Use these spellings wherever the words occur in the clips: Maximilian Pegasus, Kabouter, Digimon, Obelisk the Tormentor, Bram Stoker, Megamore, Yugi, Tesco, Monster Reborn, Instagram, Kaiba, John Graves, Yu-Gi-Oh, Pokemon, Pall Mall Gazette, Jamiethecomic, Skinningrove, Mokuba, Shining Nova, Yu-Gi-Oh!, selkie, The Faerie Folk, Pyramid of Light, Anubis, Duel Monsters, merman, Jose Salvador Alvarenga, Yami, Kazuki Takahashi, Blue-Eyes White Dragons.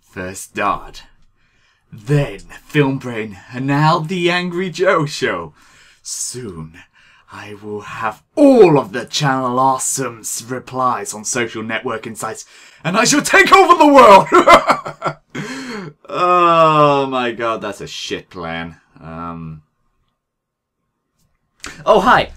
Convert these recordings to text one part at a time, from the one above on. First Dodd, then Film Brain, and now the Angry Joe Show. Soon, I will have all of the Channel Awesome's replies on social networking sites, and I shall take over the world! Oh my god, that's a shit plan. Oh hi,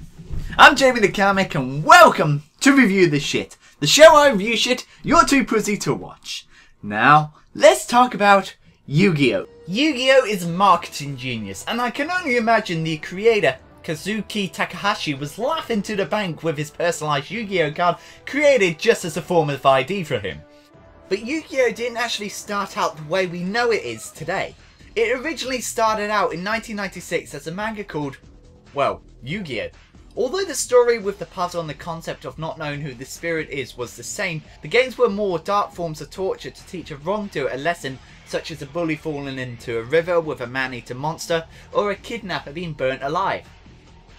I'm Jamie the Comic, and welcome to Review This Shit, the show I review shit you're too pussy to watch. Now, let's talk about Yu-Gi-Oh! Yu-Gi-Oh! Is marketing genius, and I can only imagine the creator, Kazuki Takahashi, was laughing to the bank with his personalised Yu-Gi-Oh! Card created just as a form of ID for him. But Yu-Gi-Oh! Didn't actually start out the way we know it is today. It originally started out in 1996 as a manga called, well, Yu-Gi-Oh! Although the story with the puzzle and the concept of not knowing who the spirit is was the same, the games were more dark forms of torture to teach a wrongdoer a lesson, such as a bully falling into a river with a man-eater monster, or a kidnapper being burnt alive.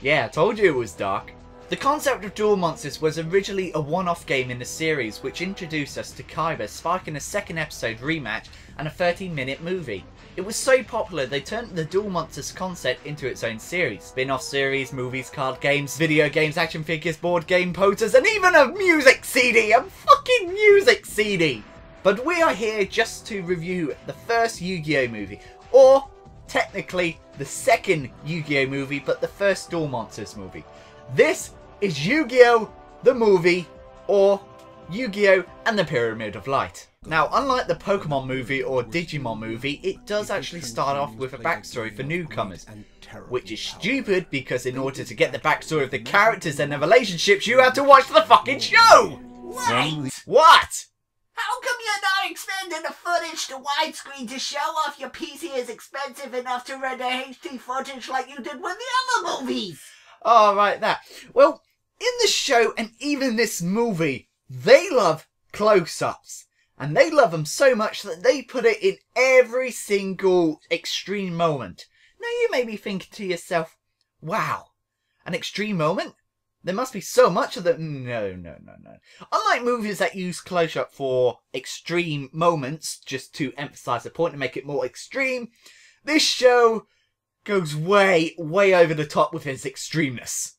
Yeah, I told you it was dark. The concept of Duel Monsters was originally a one-off game in the series, which introduced us to Kaiba, sparking a second episode rematch and a 13-minute movie. It was so popular they turned the Duel Monsters concept into its own series. Spin-off series, movies, card games, video games, action figures, board game posters, and even a music CD! A fucking music CD! But we are here just to review the first Yu-Gi-Oh! Movie, or technically the second Yu-Gi-Oh! Movie, but the first Duel Monsters movie. This is Yu-Gi-Oh! The Movie, or Yu-Gi-Oh! And the Pyramid of Light. Now, unlike the Pokemon movie or Digimon movie, it does actually start off with a backstory for newcomers, which is stupid because in order to get the backstory of the characters and their relationships, you have to watch the fucking show! Wait! What? How come you're not extending the footage to widescreen to show off your PC is expensive enough to render HD footage like you did with the other movies? Oh, right, that. Well, in the show and even this movie, they love close-ups, and they love them so much that they put it in every single extreme moment. Now you may be thinking to yourself, wow, an extreme moment? There must be so much of them. No. Unlike movies that use close-up for extreme moments, just to emphasise the point and make it more extreme, this show goes way, way over the top with its extremeness.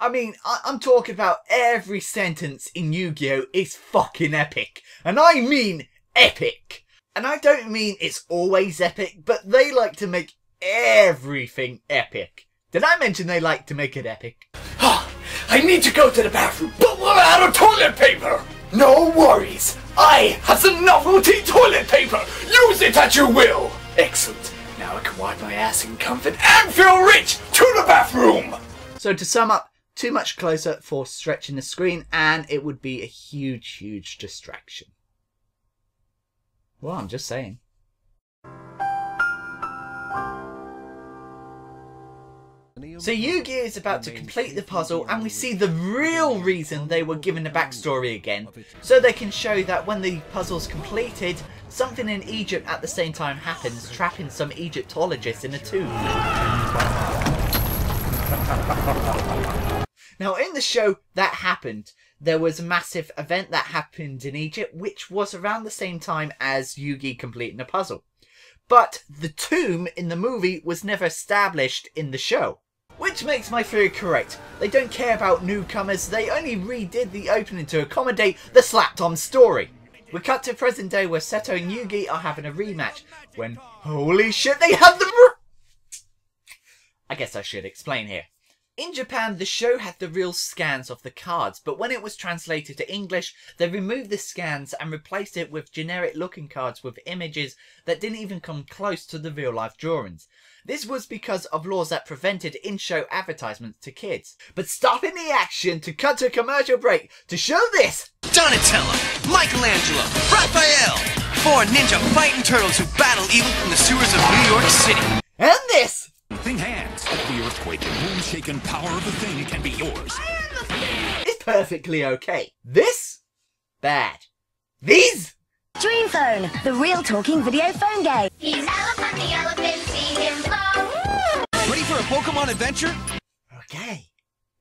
I mean, I'm talking about every sentence in Yu-Gi-Oh! Is fucking epic. And I mean epic. And I don't mean it's always epic, but they like to make everything epic. Did I mention they like to make it epic? Oh, I need to go to the bathroom, but we're out of toilet paper! No worries. I have some novelty toilet paper. Use it at your will. Excellent. Now I can wipe my ass in comfort and feel rich. To the bathroom! So to sum up, too much close-up for stretching the screen, and it would be a huge, huge distraction. Well, I'm just saying. So Yu-Gi-Oh! Is about to complete the puzzle, and we see the real reason they were given the backstory again, so they can show that when the puzzle's completed, something in Egypt at the same time happens, trapping some Egyptologists in a tomb. Now, in the show, that happened. There was a massive event that happened in Egypt, which was around the same time as Yu-Gi completing the puzzle. But the tomb in the movie was never established in the show. Which makes my theory correct. They don't care about newcomers, they only redid the opening to accommodate the slapped-on story. We cut to present day where Seto and Yu-Gi are having a rematch, when, holy shit, they have the... I guess I should explain here. In Japan, the show had the real scans of the cards, but when it was translated to English, they removed the scans and replaced it with generic looking cards with images that didn't even come close to the real life drawings. This was because of laws that prevented in-show advertisements to kids. But stopping the action to cut to a commercial break to show this! Donatello, Michelangelo, Raphael! Four ninja fighting turtles who battle evil from the sewers of New York City. And this! Thing hands. The earthquake and moon-shaken power of the thing can be yours. It's perfectly okay. This? Bad. These? Dream Phone, the real talking video phone game. He's elephant, the elephant, see him blow. Ready for a Pokemon adventure? Okay.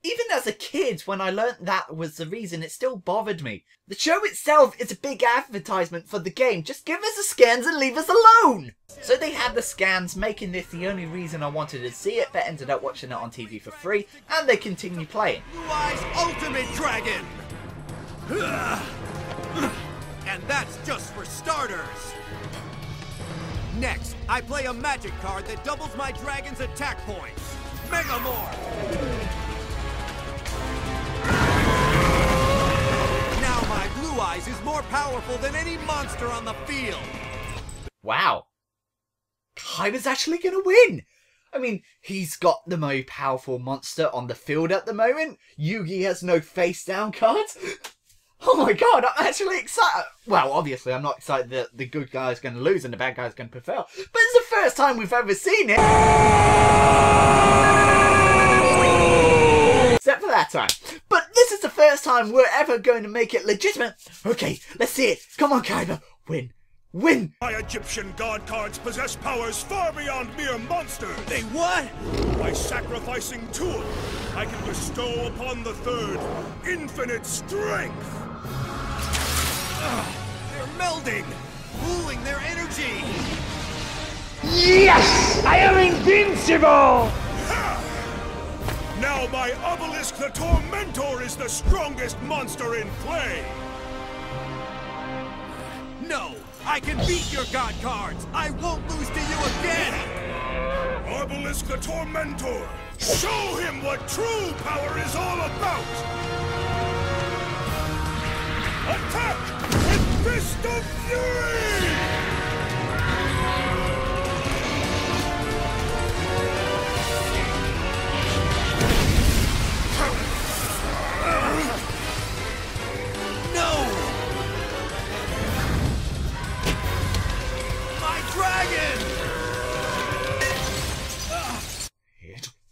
Even as a kid, when I learnt that was the reason, it still bothered me. The show itself is a big advertisement for the game. Just give us the scans and leave us alone! So they had the scans, making this the only reason I wanted to see it, but ended up watching it on TV for free, and they continue playing. Blue-Eyes Ultimate Dragon! And that's just for starters! Next, I play a magic card that doubles my dragon's attack points. Megamore! Blue Eyes is more powerful than any monster on the field. Wow. Kaiba's actually going to win. I mean, he's got the most powerful monster on the field at the moment. Yugi has no face down cards. Oh my god, I'm actually excited. Well, obviously I'm not excited that the good guy's going to lose and the bad guy's going to prevail. But it's the first time we've ever seen it. Except for that time. But this is the first time we're ever going to make it legitimate. Okay, let's see it. Come on, Kaiba. Win. Win! My Egyptian god cards possess powers far beyond mere monsters. They what? By sacrificing two, I can bestow upon the third infinite strength. They're melding, pooling their energy. Yes! I am invincible! Now my Obelisk the Tormentor is the strongest monster in play! No! I can beat your god cards! I won't lose to you again! Obelisk the Tormentor! Show him what true power is all about! Attack with Fist of Fury!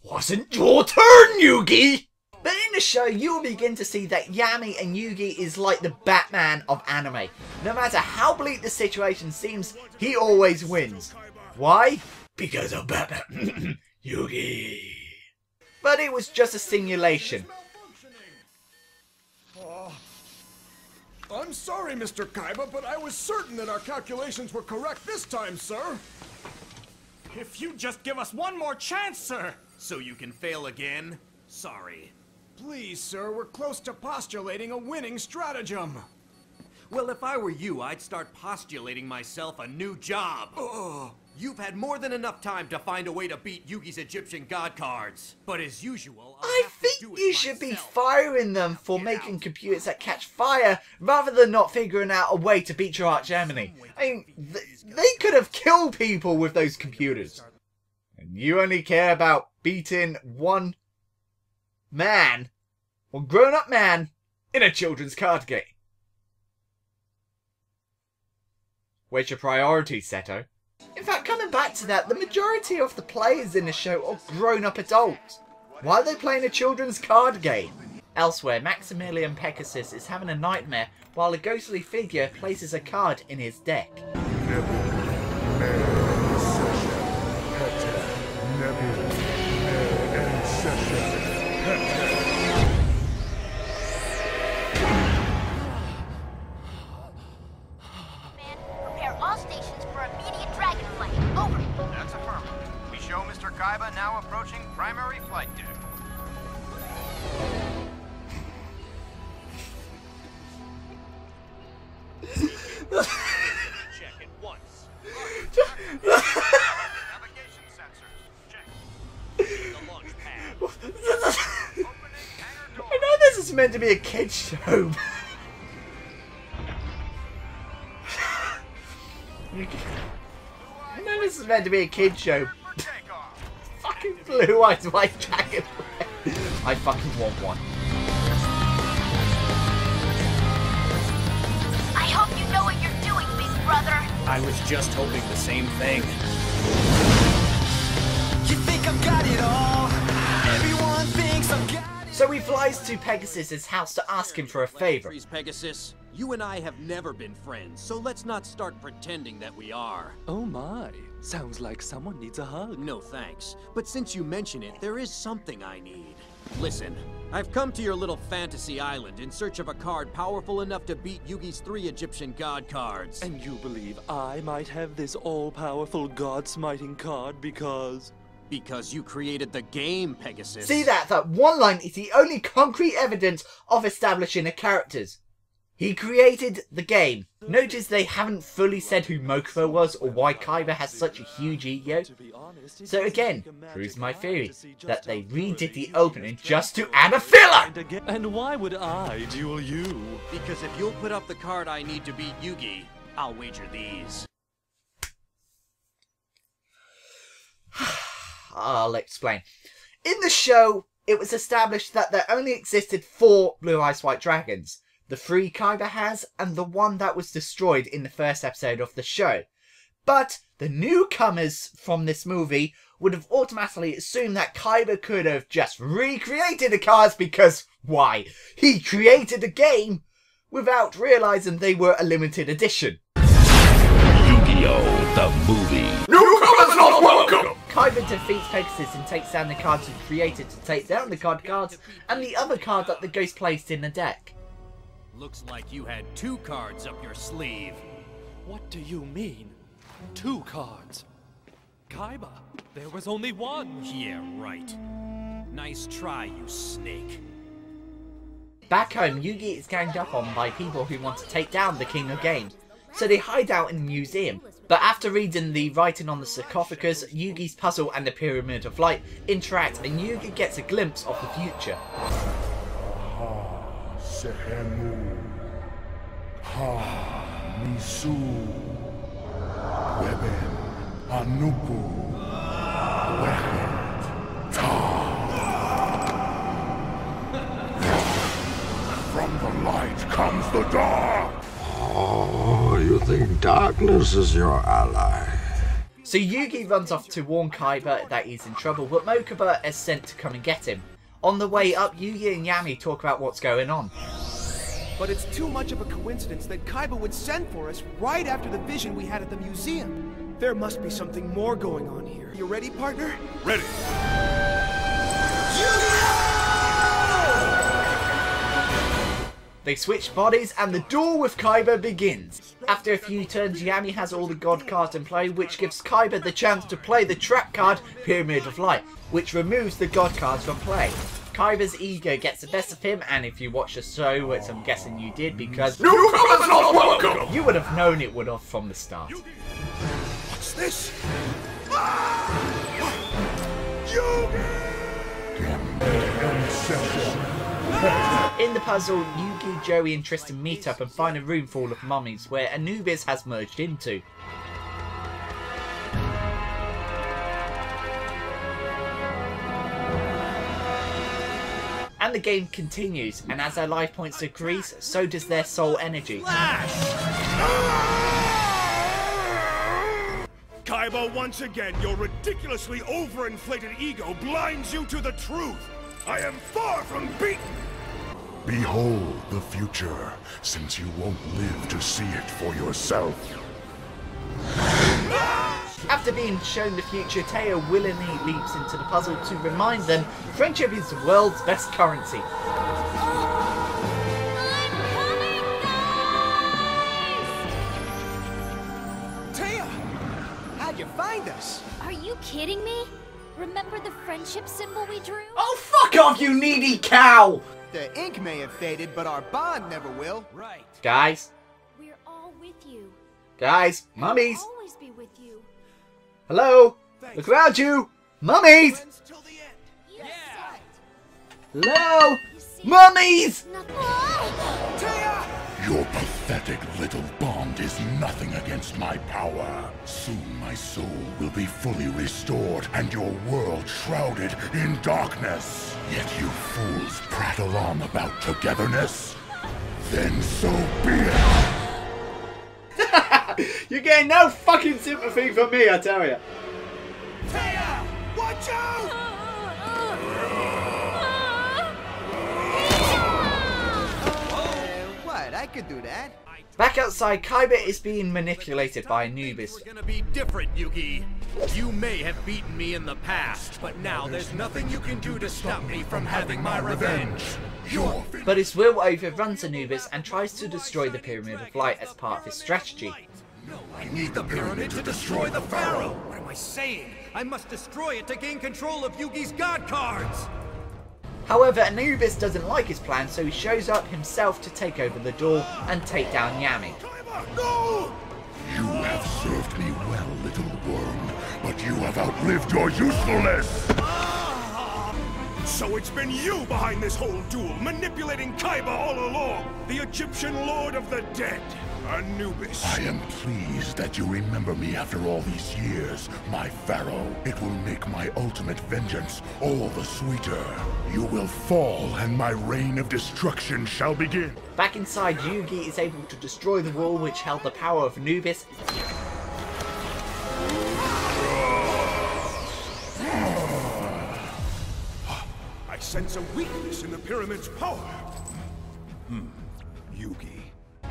Wasn't your turn, Yugi! But in the show, you'll begin to see that Yami and Yugi is like the Batman of anime. No matter how bleak the situation seems, he always wins. Why? Because of Batman. Yugi. But it was just a simulation. I'm sorry, Mr. Kaiba, but I was certain that our calculations were correct this time, sir. If you just give us one more chance, sir! So you can fail again? Sorry. Please, sir, we're close to postulating a winning stratagem. Well, if I were you, I'd start postulating myself a new job. You've had more than enough time to find a way to beat Yugi's Egyptian god cards. But as usual, I think you should be firing them for making computers that catch fire rather than not figuring out a way to beat your arch enemy. I mean, they could have killed people with those computers. And you only care about beating one man, one grown-up man, in a children's card game. Where's your priorities, Seto? In fact, coming back to that, the majority of the players in the show are grown-up adults. Why are they playing a children's card game? Elsewhere, Maximilian Pegasus is having a nightmare while a ghostly figure places a card in his deck. Now approaching primary flight deck. Check it once. Navigation sensors. Check. The launch pad. Opening hangar door. I know this is meant to be a kid's show. Blue Eyes White Dragon. I fucking want one. I hope you know what you're doing, big brother. I was just hoping the same thing. You think I've got it all? Everyone thinks I've got it. So he flies to Pegasus's house to ask him for a favor. Please, Pegasus, you and I have never been friends, so let's not start pretending that we are. Oh my. Sounds like someone needs a hug. No thanks. But since you mention it, there is something I need. Listen, I've come to your little fantasy island in search of a card powerful enough to beat Yugi's 3 Egyptian god cards. And you believe I might have this all-powerful god-smiting card because... Because you created the game, Pegasus. See that? That one line is the only concrete evidence of establishing the characters. He created the game. Notice they haven't fully said who Mokuba was or why Kaiba has such a huge ego. So again, proves my theory that they redid the opening just to add a filler! And why would I duel you? Because if you'll put up the card I need to beat Yugi, I'll wager these. I'll explain. In the show, it was established that there only existed 4 Blue-Eyes White Dragons. The 3 Kaiba has, and the one that was destroyed in the first episode of the show. But the newcomers from this movie would have automatically assumed that Kaiba could have just recreated the cards because, why? He created a game without realising they were a limited edition. Yu-Gi-Oh! The movie. Newcomers not welcome! Kaiba defeats Pegasus and takes down the cards he created to take down the card cards and the other card that the ghost placed in the deck. Looks like you had 2 cards up your sleeve. What do you mean? 2 cards? Kaiba, there was only 1. Yeah, right. Nice try, you snake. Back home, Yugi is ganged up on by people who want to take down the king of games. So they hide out in the museum. But after reading the writing on the sarcophagus, Yugi's puzzle and the Pyramid of Light interact and Yugi gets a glimpse of the future. From the light comes the dark. Oh, you think darkness is your ally? So Yugi runs off to warn Kaiba that he's in trouble, but Mokuba is sent to come and get him. On the way up, Yugi and Yami talk about what's going on. But it's too much of a coincidence that Kaiba would send for us right after the vision we had at the museum. There must be something more going on here. You ready, partner? Ready! Yu-Gi-Oh! They switch bodies and the duel with Kaiba begins. After a few turns, Yami has all the god cards in play, which gives Kaiba the chance to play the trap card, Pyramid of Light, which removes the god cards from play. Kaiba's ego gets the best of him, and if you watch the show, which I'm guessing you did, because newcomers not welcome, you would have known it would have from the start. What's this? In the puzzle, Yugi, Joey, and Tristan meet up and find a room full of mummies where Anubis has merged into. And the game continues, and as their life points decrease, so does their soul energy. Flash! Kaiba, once again, your ridiculously overinflated ego blinds you to the truth. I am far from beaten. Behold the future, since you won't live to see it for yourself. After being shown the future, Teo willingly leaps into the puzzle to remind them friendship is the world's best currency. I'm coming, guys! Teo! How'd you find us? Are you kidding me? Remember the friendship symbol we drew? Oh, fuck off, you needy cow! The ink may have faded, but our bond never will. Right. Guys. We're all with you. Guys, mummies. We'll always be with you. Hello? Thanks. Look around you! Mummies! Yeah. Hello? Mummies! Your pathetic little bond is nothing against my power. Soon my soul will be fully restored and your world shrouded in darkness. Yet you fools prattle on about togetherness. Then so be it. You're getting no fucking sympathy from me, I tell you. Taya, watch out! What? I could do that. Back outside, Kaiba is being manipulated by Anubis. We're gonna be different, Yugi. You may have beaten me in the past, but now there's nothing you can do to stop me from having my revenge. But his will overruns Anubis and tries to destroy the Pyramid of Light as part of his strategy. No, I need the pyramid to destroy the Pharaoh! What am I saying? I must destroy it to gain control of Yugi's god cards! However, Anubis doesn't like his plan, so he shows up himself to take over the door and take down Yami. Kaiba, no! You have served me well, little worm, but you have outlived your usefulness! So it's been you behind this whole duel, manipulating Kaiba all along, the Egyptian lord of the dead, Anubis. I am pleased that you remember me after all these years, my pharaoh. It will make my ultimate vengeance all the sweeter. You will fall and my reign of destruction shall begin. Back inside, Yugi is able to destroy the wall which held the power of Anubis. I sense a weakness in the pyramid's power. Yugi.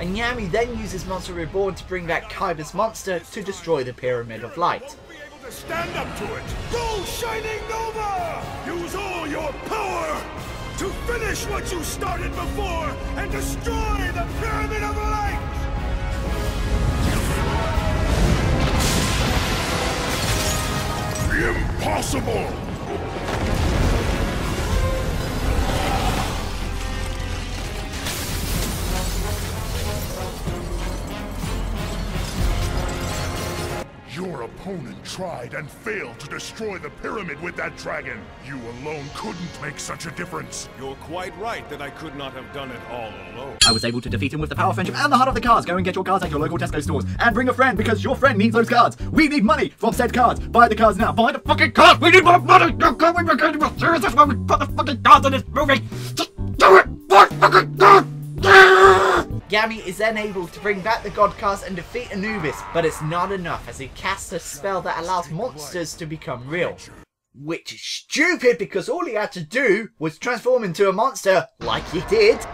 And Yami then uses Monster Reborn to bring back Kaiba's monster to destroy the Pyramid of Light. You won't be able to stand up to it. Go, Shining Nova! Use all your power to finish what you started before and destroy the Pyramid of Light! Impossible! Your opponent tried and failed to destroy the pyramid with that dragon. You alone couldn't make such a difference. You're quite right that I could not have done it all alone. I was able to defeat him with the power of friendship and the heart of the cards. Go and get your cards at your local Tesco stores. And bring a friend because your friend needs those cards. We need money from said cards. Buy the cards now. Buy the fucking cards. We need more money. That's why we put the fucking cards in this movie. Just do it. Fucking cards. Yami is then able to bring back the god cards and defeat Anubis, but it's not enough as he casts a spell that allows monsters to become real. Which is stupid because all he had to do was transform into a monster, like he did,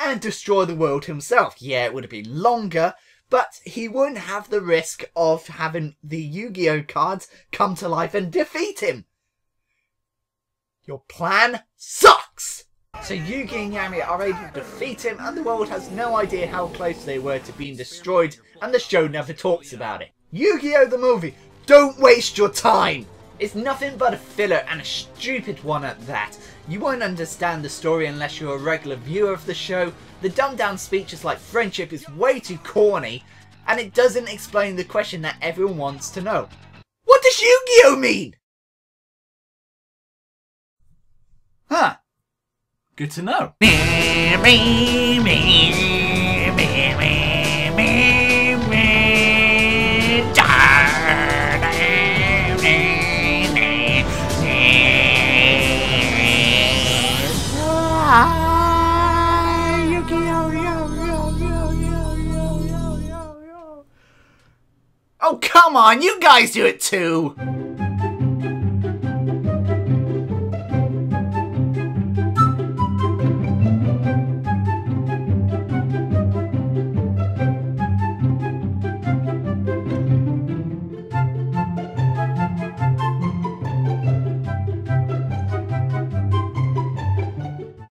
and destroy the world himself. Yeah, it would have been longer, but he wouldn't have the risk of having the Yu-Gi-Oh cards come to life and defeat him. Your plan sucks! So Yugi and Yami are able to defeat him and the world has no idea how close they were to being destroyed and the show never talks about it. Yu-Gi-Oh! The movie, don't waste your time! It's nothing but a filler and a stupid one at that. You won't understand the story unless you're a regular viewer of the show, the dumbed down speeches like friendship is way too corny, and it doesn't explain the question that everyone wants to know. What does Yu-Gi-Oh! Mean? Huh. Good to know. Oh, come on, you guys do it too!